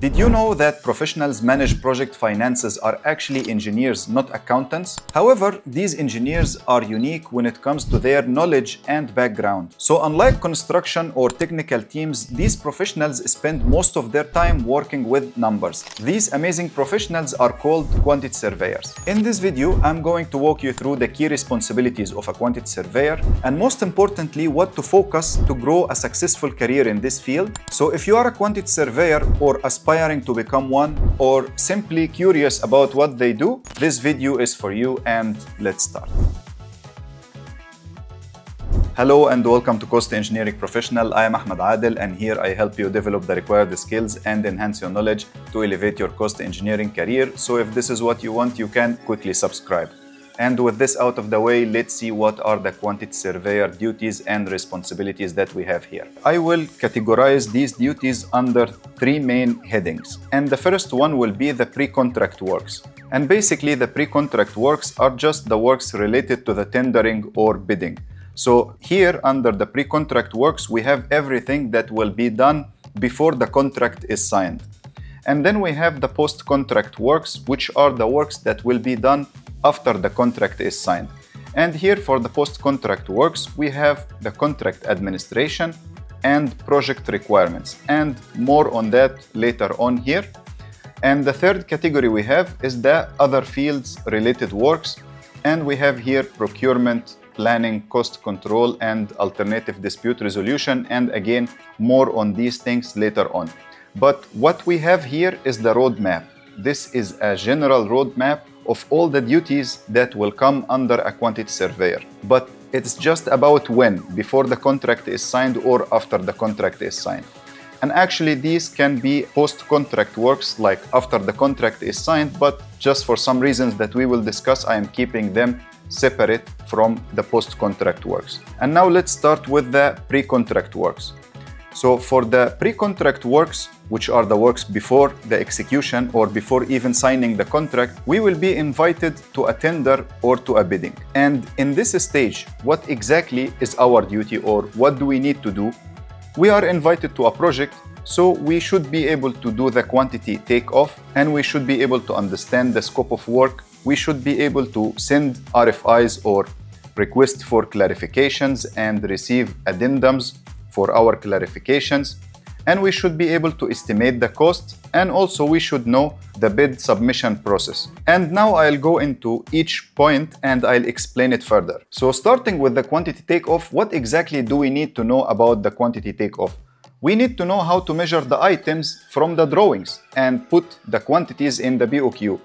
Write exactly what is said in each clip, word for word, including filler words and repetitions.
Did you know that professionals manage project finances are actually engineers, not accountants? However, these engineers are unique when it comes to their knowledge and background. So unlike construction or technical teams, these professionals spend most of their time working with numbers. These amazing professionals are called quantity surveyors. In this video, I'm going to walk you through the key responsibilities of a quantity surveyor, and most importantly, what to focus to grow a successful career in this field. So if you are a quantity surveyor or aspiring Aspiring to become one, or simply curious about what they do, this video is for you, and let's start. Hello and welcome to Cost Engineering Professional. I am Ahmed Adel, and here I help you develop the required skills and enhance your knowledge to elevate your cost engineering career. So if this is what you want, you can quickly subscribe. And with this out of the way, let's see what are the quantity surveyor duties and responsibilities that we have here. I will categorize these duties under three main headings. And the first one will be the pre-contract works. And basically the pre-contract works are just the works related to the tendering or bidding. So here under the pre-contract works, we have everything that will be done before the contract is signed. And then we have the post-contract works, which are the works that will be done after the contract is signed. And here for the post-contract works, we have the contract administration and project requirements, and more on that later on here. And the third category we have is the other fields related works, and we have here procurement, planning, cost control, and alternative dispute resolution, and again more on these things later on. But what we have here is the roadmap. This is a general roadmap of all the duties that will come under a quantity surveyor. But it's just about when, before the contract is signed or after the contract is signed. And actually these can be post-contract works, like after the contract is signed, but just for some reasons that we will discuss, I am keeping them separate from the post-contract works. And now let's start with the pre-contract works. So for the pre-contract works, which are the works before the execution or before even signing the contract, we will be invited to a tender or to a bidding. And in this stage, what exactly is our duty, or what do we need to do? We are invited to a project, so we should be able to do the quantity takeoff, and we should be able to understand the scope of work. We should be able to send R F Is, or request for clarifications, and receive addendums for our clarifications. And we should be able to estimate the cost, and also we should know the bid submission process. And now I'll go into each point and I'll explain it further. So starting with the quantity takeoff, what exactly do we need to know about the quantity takeoff? We need to know how to measure the items from the drawings and put the quantities in the B O Q.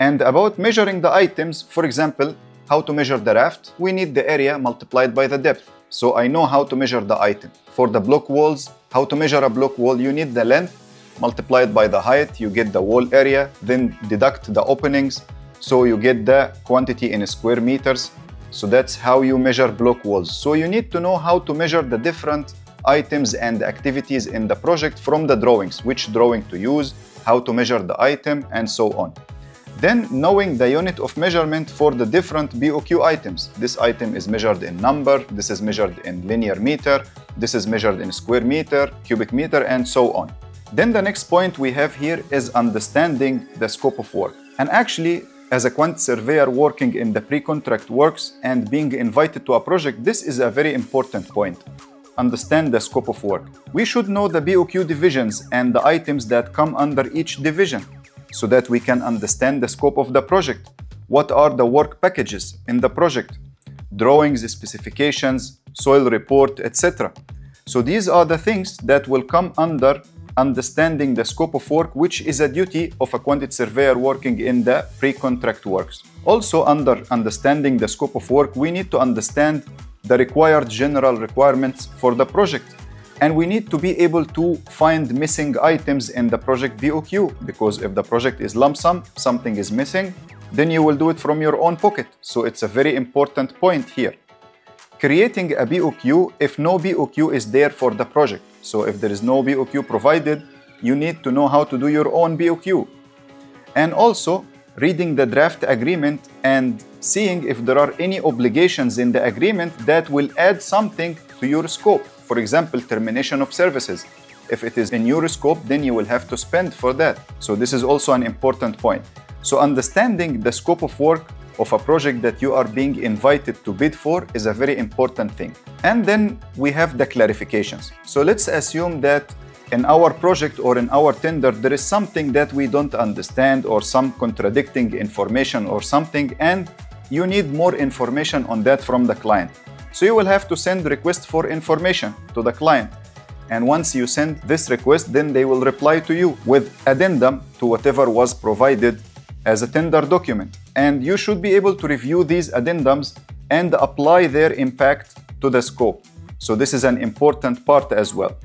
And about measuring the items, for example, how to measure the raft, we need the area multiplied by the depth. So I know how to measure the item. For the block walls, how to measure a block wall, you need the length multiplied by the height, you get the wall area, then deduct the openings, so you get the quantity in square meters. So that's how you measure block walls. So you need to know how to measure the different items and activities in the project from the drawings, which drawing to use, how to measure the item, and so on. Then knowing the unit of measurement for the different B O Q items. This item is measured in number, this is measured in linear meter, this is measured in square meter, cubic meter, and so on. Then the next point we have here is understanding the scope of work. And actually, as a quantity surveyor working in the pre-contract works and being invited to a project, this is a very important point. Understand the scope of work. We should know the B O Q divisions and the items that come under each division, so that we can understand the scope of the project. What are the work packages in the project? Drawings, specifications, soil report, et cetera. So these are the things that will come under understanding the scope of work, which is a duty of a quantity surveyor working in the pre-contract works. Also under understanding the scope of work, we need to understand the required general requirements for the project. And we need to be able to find missing items in the project B O Q, because if the project is lump sum, something is missing, then you will do it from your own pocket. So it's a very important point here. Creating a B O Q if no B O Q is there for the project. So if there is no B O Q provided, you need to know how to do your own B O Q. And also reading the draft agreement and seeing if there are any obligations in the agreement that will add something to your scope. For example, termination of services. If it is in your scope, then you will have to spend for that. So this is also an important point. So understanding the scope of work of a project that you are being invited to bid for is a very important thing. And then we have the clarifications. So let's assume that in our project or in our tender, there is something that we don't understand or some contradicting information or something, and you need more information on that from the client. So you will have to send request for information to the client. And once you send this request, then they will reply to you with addendum to whatever was provided as a tender document. And you should be able to review these addendums and apply their impact to the scope. So this is an important part as well.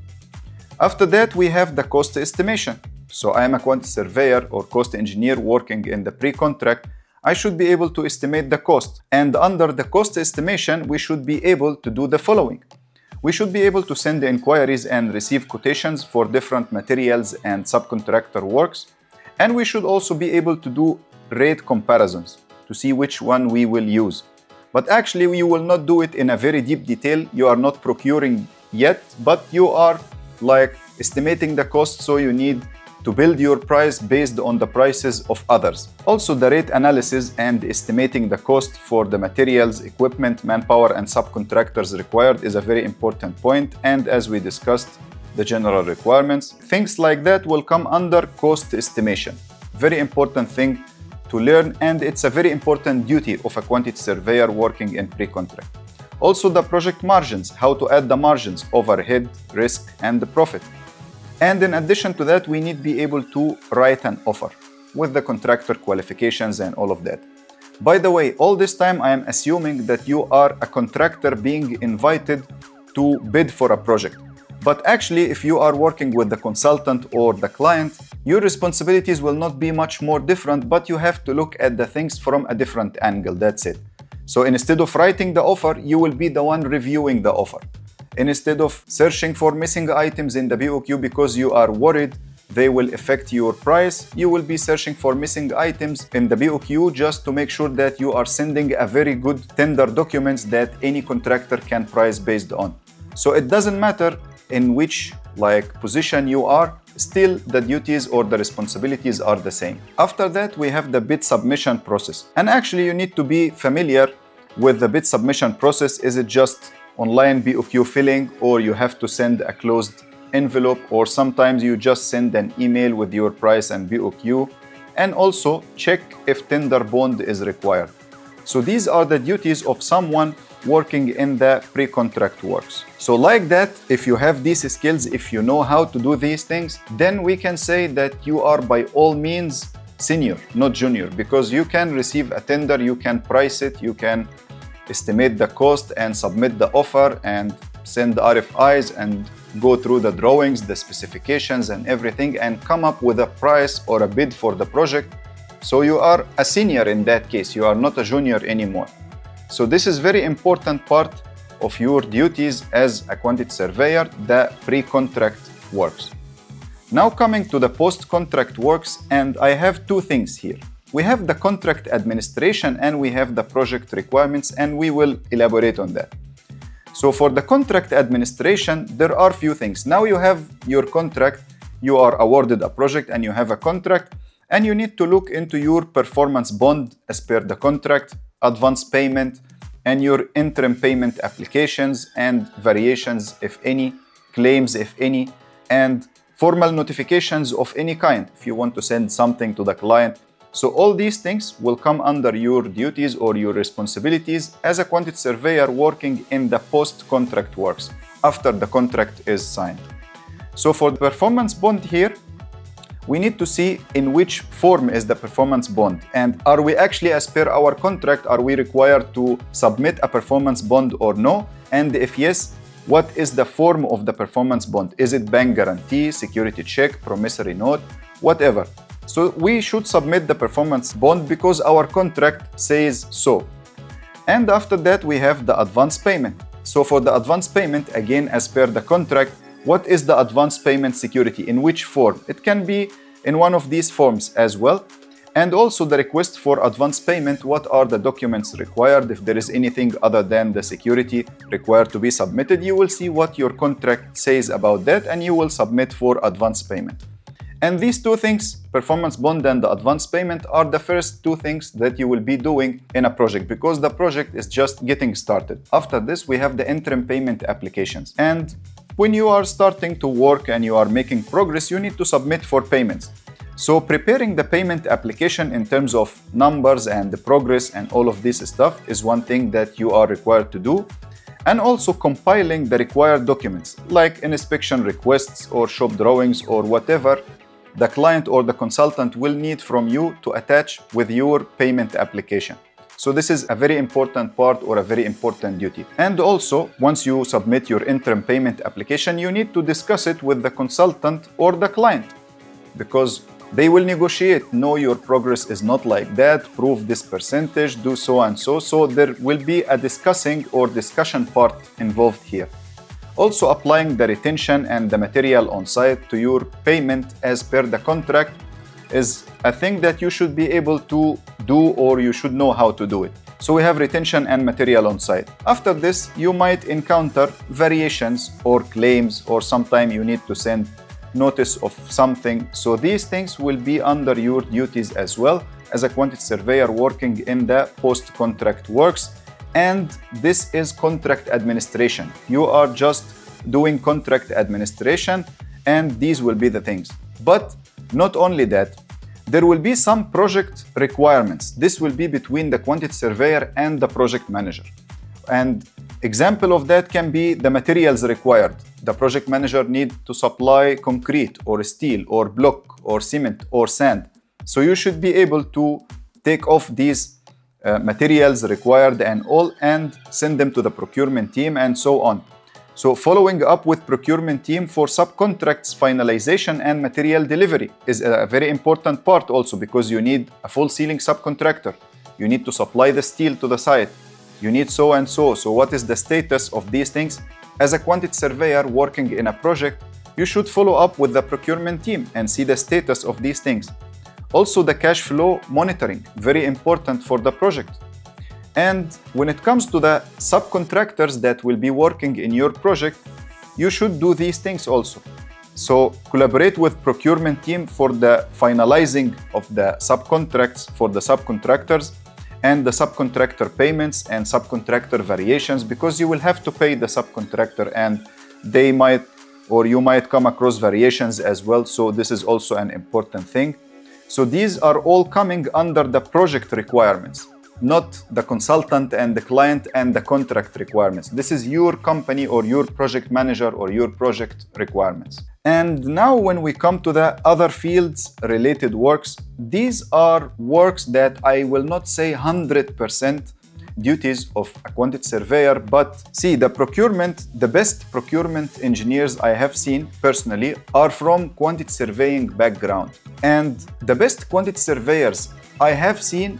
After that, we have the cost estimation. So I am a quantity surveyor or cost engineer working in the pre-contract. I should be able to estimate the cost. And under the cost estimation, we should be able to do the following. We should be able to send inquiries and receive quotations for different materials and subcontractor works. And we should also be able to do rate comparisons to see which one we will use. But actually, we will not do it in a very deep detail. You are not procuring yet, but you are like estimating the cost, so you need to build your price based on the prices of others. Also, the rate analysis and estimating the cost for the materials, equipment, manpower, and subcontractors required is a very important point. And as we discussed, the general requirements, things like that will come under cost estimation. Very important thing to learn, and it's a very important duty of a quantity surveyor working in pre-contract. Also the project margins, how to add the margins, overhead, risk, and the profit. And in addition to that, we need to be able to write an offer with the contractor qualifications and all of that. By the way, all this time I am assuming that you are a contractor being invited to bid for a project. But actually, if you are working with the consultant or the client, your responsibilities will not be much more different, but you have to look at the things from a different angle, that's it. So instead of writing the offer, you will be the one reviewing the offer. Instead of searching for missing items in the B O Q because you are worried they will affect your price, you will be searching for missing items in the B O Q just to make sure that you are sending a very good tender documents that any contractor can price based on. So it doesn't matter in which like position you are, still the duties or the responsibilities are the same. After that, we have the bid submission process. And actually, you need to be familiar with the bid submission process. Is it just online B O Q filling, or you have to send a closed envelope, or sometimes you just send an email with your price and B O Q, and also check if tender bond is required. So these are the duties of someone working in the pre-contract works. So like that, if you have these skills, if you know how to do these things, then we can say that you are by all means senior, not junior, because you can receive a tender, you can price it, you can estimate the cost and submit the offer and send R F Is and go through the drawings, the specifications and everything, and come up with a price or a bid for the project. So you are a senior in that case, you are not a junior anymore. So this is very important part of your duties as a quantity surveyor, the pre-contract works. Now coming to the post-contract works, and I have two things here. We have the contract administration and we have the project requirements, and we will elaborate on that. So for the contract administration, there are few things. Now you have your contract, you are awarded a project and you have a contract, and you need to look into your performance bond as per the contract, advance payment, and your interim payment applications and variations, if any, claims, if any, and formal notifications of any kind, if you want to send something to the client. So all these things will come under your duties or your responsibilities as a quantity surveyor working in the post-contract works, after the contract is signed. So for the performance bond here, we need to see in which form is the performance bond, and are we actually, as per our contract, are we required to submit a performance bond or no? And if yes, what is the form of the performance bond? Is it bank guarantee, security check, promissory note, whatever? So we should submit the performance bond because our contract says so. And after that, we have the advance payment. So for the advance payment, again, as per the contract, what is the advance payment security? In which form? It can be in one of these forms as well. and also the request for advance payment, what are the documents required. If there is anything other than the security required to be submitted, you will see what your contract says about that and you will submit for advance payment. And these two things, performance bond and the advance payment, are the first two things that you will be doing in a project because the project is just getting started. After this, we have the interim payment applications. And when you are starting to work and you are making progress, you need to submit for payments. So preparing the payment application in terms of numbers and the progress and all of this stuff is one thing that you are required to do. And also compiling the required documents like inspection requests or shop drawings or whatever the client or the consultant will need from you to attach with your payment application. So this is a very important part or a very important duty. And also, once you submit your interim payment application, you need to discuss it with the consultant or the client because they will negotiate. No, your progress is not like that. Prove this percentage, do so and so. So there will be a discussing or discussion part involved here. Also applying the retention and the material on site to your payment as per the contract is a thing that you should be able to do or you should know how to do it. So we have retention and material on site. After this, you might encounter variations or claims, or sometimes you need to send notice of something. So these things will be under your duties as well as a quantity surveyor working in the post-contract works. And this is contract administration. You are just doing contract administration and these will be the things. But not only that, there will be some project requirements. This will be between the quantity surveyor and the project manager. And example of that can be the materials required. The project manager needs to supply concrete or steel or block or cement or sand. So you should be able to take off these uh, materials required and all and send them to the procurement team and so on. So following up with procurement team for subcontracts finalization and material delivery is a very important part also because you need a full ceiling subcontractor. You need to supply the steel to the site. You need so and so. So what is the status of these things? As a quantity surveyor working in a project, you should follow up with the procurement team and see the status of these things. Also the cash flow monitoring, very important for the project. And when it comes to the subcontractors that will be working in your project, you should do these things also. So collaborate with procurement team for the finalizing of the subcontracts for the subcontractors, and the subcontractor payments and subcontractor variations, because you will have to pay the subcontractor and they might or you might come across variations as well. So this is also an important thing. So these are all coming under the project requirements, not the consultant and the client and the contract requirements. This is your company or your project manager or your project requirements. And now when we come to the other fields related works, these are works that I will not say one hundred percent duties of a quantity surveyor, but see the procurement, the best procurement engineers I have seen personally are from quantity surveying background. And the best quantity surveyors I have seen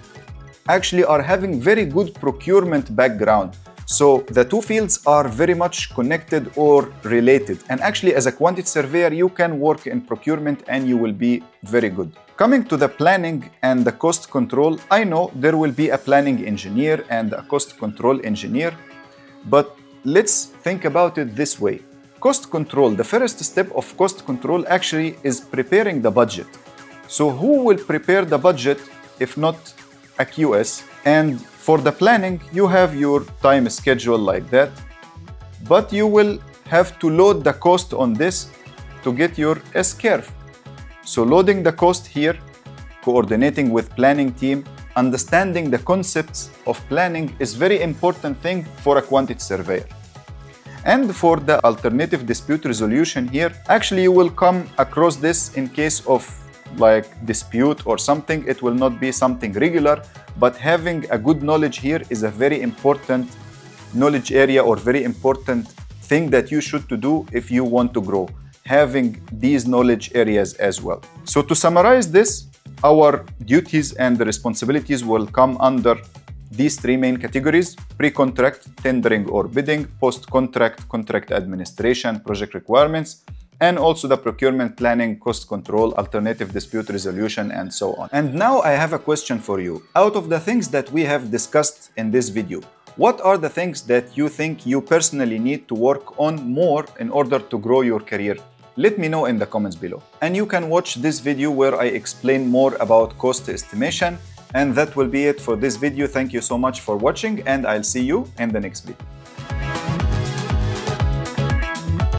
actually are having very good procurement background. So the two fields are very much connected or related. And actually as a quantity surveyor, you can work in procurement and you will be very good. Coming to the planning and the cost control, I know there will be a planning engineer and a cost control engineer, but let's think about it this way. Cost control, the first step of cost control actually is preparing the budget. So who will prepare the budget if not a Q S? And for the planning, you have your time schedule like that, but you will have to load the cost on this to get your S curve. So loading the cost here, coordinating with planning team, understanding the concepts of planning is very important thing for a quantity surveyor. And for the alternative dispute resolution here, actually you will come across this in case of like dispute or something. It will not be something regular, but having a good knowledge here is a very important knowledge area or very important thing that you should to do if you want to grow, having these knowledge areas as well. So to summarize this, our duties and the responsibilities will come under these three main categories: pre-contract, tendering or bidding, post-contract, contract administration, project requirements, and also the procurement planning, cost control, alternative dispute resolution, and so on. And now I have a question for you. Out of the things that we have discussed in this video, what are the things that you think you personally need to work on more in order to grow your career? Let me know in the comments below. And you can watch this video where I explain more about cost estimation. And that will be it for this video. Thank you so much for watching, and I'll see you in the next video.